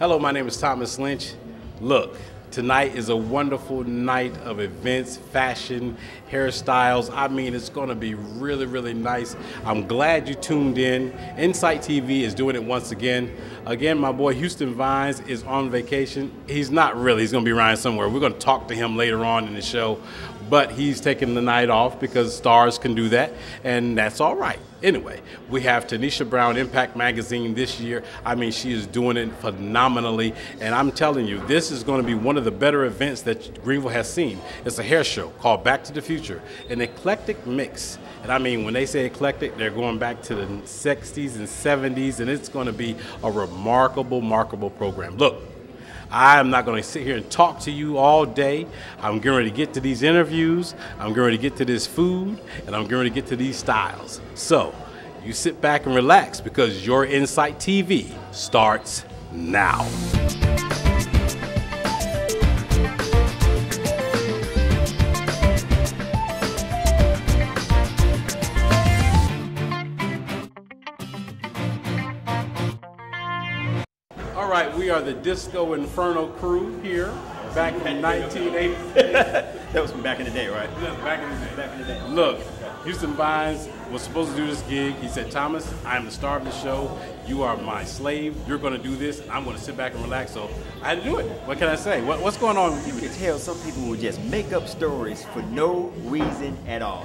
Hello, my name is Thomas Lynch. Look, tonight is a wonderful night of events, fashion, hairstyles. I mean, it's gonna be really, really nice. I'm glad you tuned in. Incite TV is doing it once again. Again, my boy Houston Vines is on vacation. He's not really, he's gonna be riding somewhere. We're gonna talk to him later on in the show, but he's taking the night off because stars can do that, and that's all right. Anyway, we have Tunisha Brown, Impact Magazine this year. I mean, she is doing it phenomenally, and I'm telling you, this is gonna be one of the better events that Greenville has seen. It's a hair show called Back to the Future, an eclectic mix. And I mean, when they say eclectic, they're going back to the 60s and 70s, and it's gonna be a remarkable, remarkable program. Look, I'm not going to sit here and talk to you all day. I'm going to get to these interviews, I'm going to get to this food, and I'm going to get to these styles. So you sit back and relax, because your Incite TV starts now. We are the Disco Inferno crew here, back in 1980. That was from back in the day, right? Yeah, back in the day. Back in the day. Look, Houston Vines was supposed to do this gig. He said, Thomas, I am the star of the show. You are my slave. You're going to do this, and I'm going to sit back and relax. So I had to do it. What can I say? What's going on? You can tell some people will just make up stories for no reason at all.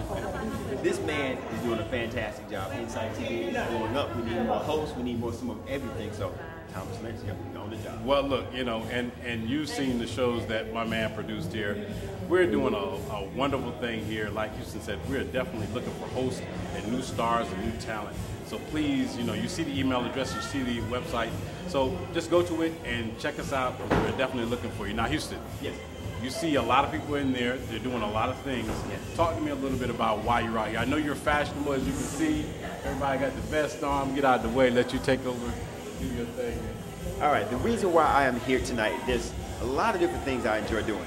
This man is doing a fantastic job. Incite TV is blowing up. We need more hosts. We need more some of everything. So Thomas Lynch, on the job. Well, look, you know, and you've seen the shows that my man produced here. We're doing a wonderful thing here. Like Houston said, we're definitely looking for hosts and new stars and new talent. So please, you know, you see the email address, you see the website. So just go to it and check us out, because we're definitely looking for you. Now, Houston. Yes. You see a lot of people in there. They're doing a lot of things. Yes. Talk to me a little bit about why you're out here. I know you're fashionable, as you can see. Everybody got the vest on. Get out of the way. Let you take over. Do your thing. All right, the reason why I am here tonight, there's a lot of different things I enjoy doing.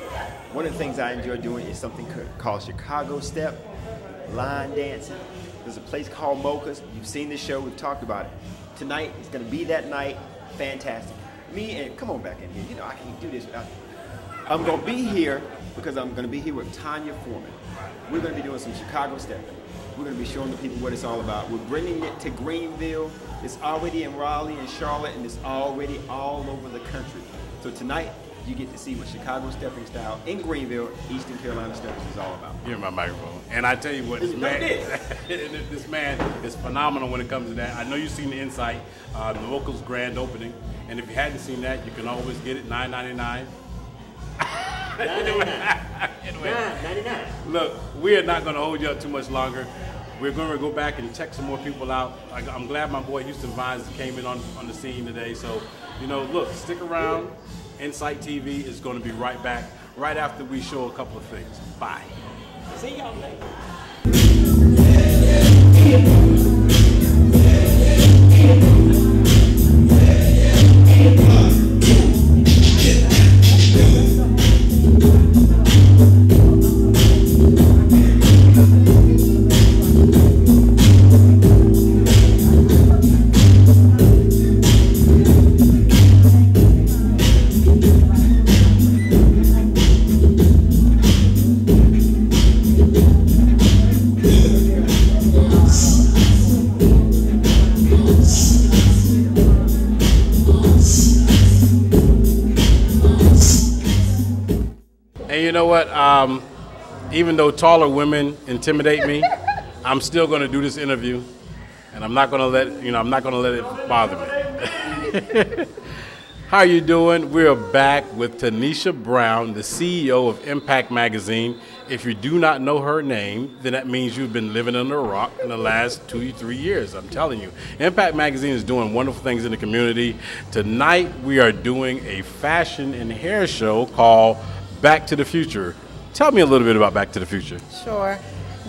One of the things I enjoy doing is something called Chicago Step, line dancing. There's a place called Mocha's. You've seen this show, we've talked about it. Tonight is gonna be that night, fantastic. Me and, come on back in here, you know I can't do this without you. I'm gonna be here because I'm gonna be here with Tanya Foreman. We're gonna be doing some Chicago Step. We're gonna be showing the people what it's all about. We're bringing it to Greenville. It's already in Raleigh and Charlotte, and it's already all over the country. So tonight, you get to see what Chicago stepping style in Greenville, Eastern Carolina steps is all about. Hear my microphone. And I tell you what, this man is phenomenal when it comes to that. I know you've seen the Incite, the locals grand opening. And if you hadn't seen that, you can always get it, $9.99. Anyway, look, we are not going to hold you up too much longer. We're going to go back and check some more people out. I'm glad my boy Houston Vines came in on the scene today. So, you know, look, stick around. Incite TV is going to be right back, right after we show a couple of things. Bye. See y'all later. Even though taller women intimidate me, I'm still going to do this interview, and I'm not going to let it bother me. How are you doing? We're back with Tunisha Brown, the CEO of Impact Magazine. If you do not know her name, then that means you've been living under a rock in the last 2 or 3 years, I'm telling you. Impact Magazine is doing wonderful things in the community. Tonight, we are doing a fashion and hair show called Back to the Future. Tell me a little bit about Back to the Future. Sure.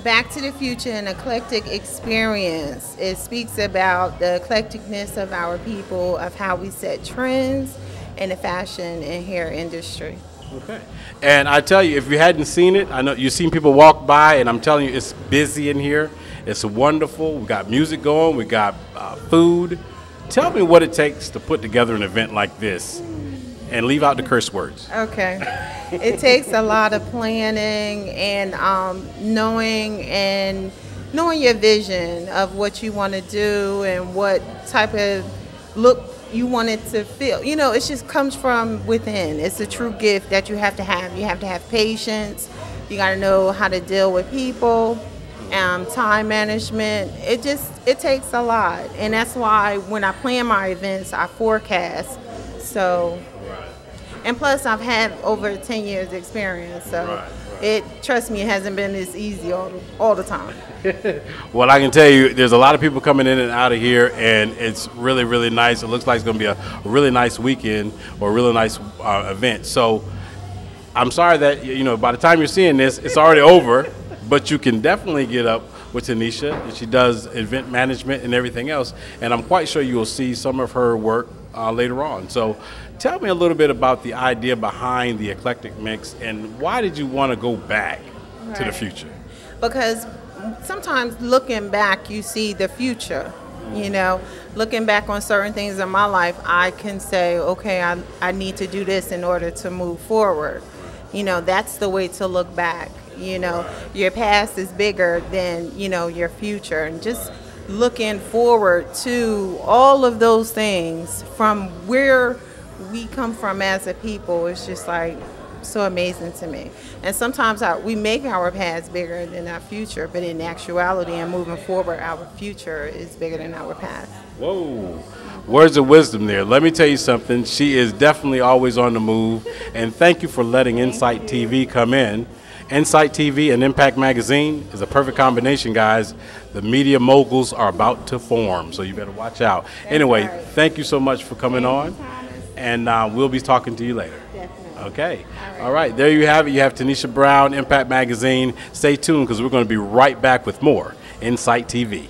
Back to the Future, an eclectic experience. It speaks about the eclecticness of our people, of how we set trends in the fashion and hair industry. Okay. And I tell you, if you hadn't seen it, I know you've seen people walk by, and I'm telling you, it's busy in here. It's wonderful. We got music going. We got food. Tell me what it takes to put together an event like this, and leave out the curse words. Okay. It takes a lot of planning and knowing your vision of what you want to do and what type of look you want it to feel. You know, it just comes from within. It's a true gift that you have to have. You have to have patience. You got to know how to deal with people, time management. It takes a lot. And that's why when I plan my events, I forecast. So, and plus I've had over 10 years experience, so trust me, it hasn't been this easy all the time. Well, I can tell you there's a lot of people coming in and out of here, and it's really, really nice. It looks like it's going to be a really nice weekend, or a really nice event. So I'm sorry that, you know, by the time you're seeing this, it's already over, but you can definitely get up with Tunisha, and she does event management and everything else, and I'm quite sure you'll see some of her work later on. So tell me a little bit about the idea behind the eclectic mix, and why did you want to go back to the future? Because sometimes looking back, you see the future. You know, looking back on certain things in my life, I can say, okay, I need to do this in order to move forward. You know, that's the way to look back. You know, your past is bigger than, you know, your future, and just looking forward to all of those things from where we come from as a people. It's just like so amazing to me. And sometimes we make our past bigger than our future, but in actuality and moving forward, our future is bigger than our past. Whoa. Words of wisdom there. Let me tell you something. She is definitely always on the move. And thank you for letting Incite TV come in. Incite TV and Impact Magazine is a perfect combination, guys. The media moguls are about to form, so you better watch out. Anyway, thank you so much for coming on. And we'll be talking to you later. Definitely. Okay. All right. There you have it. You have Tunisha Brown, Impact Magazine. Stay tuned, because we're going to be right back with more Incite TV.